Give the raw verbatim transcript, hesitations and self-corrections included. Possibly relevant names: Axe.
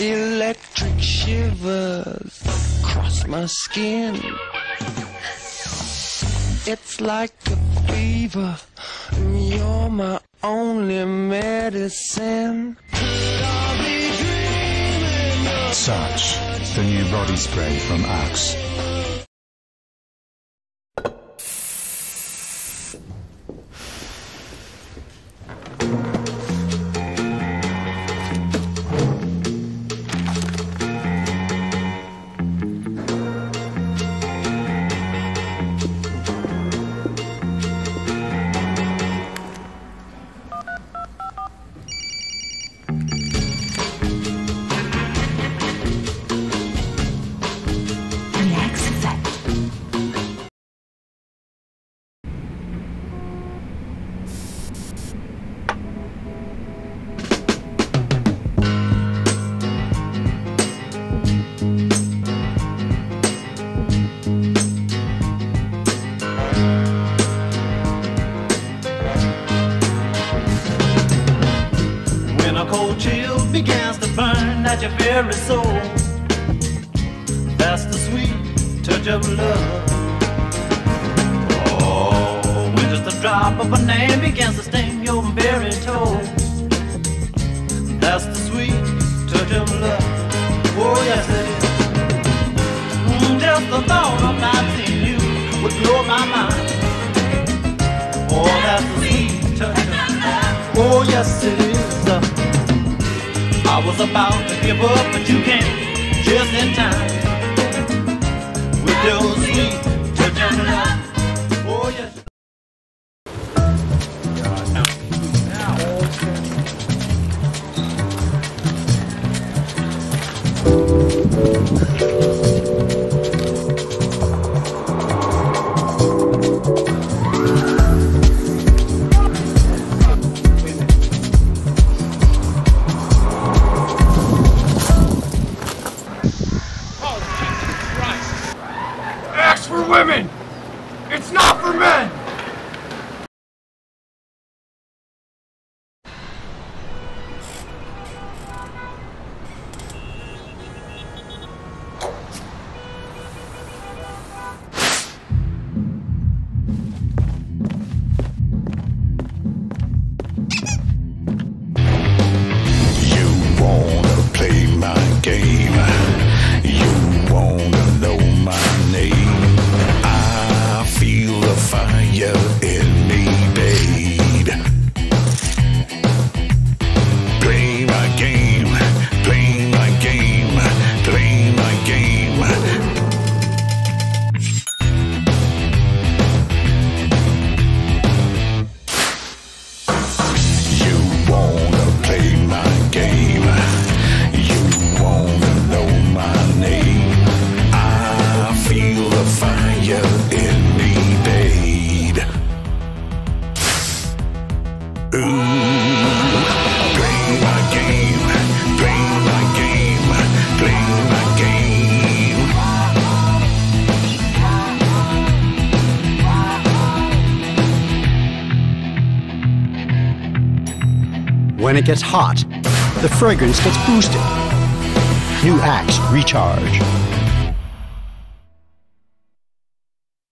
Electric shivers cross my skin. It's like a fever, and you're my only medicine. Such, the new body spray from Axe. Chill begins to burn at your very soul. That's the sweet touch of love. Oh, when just a drop of a name begins to sting your very toe. That's the sweet touch of love. Oh, yes it is. Mm, just the thought of not seeing you would blow my mind. Oh, that's the sweet touch of love. Oh, yes it is. Uh, I was about to give up, but you came just in time with your sweet touch of love. Oh yes. For women, it's not for men. You wanna play my game? You wanna know my name? Feel the fire in me, babe. Play my game, play my game, play my game. You wanna play my game, you wanna know my name. I feel the fire in me. Ooh, play my game, play my game, play my game. When it gets hot, the fragrance gets boosted. New Axe Recharge.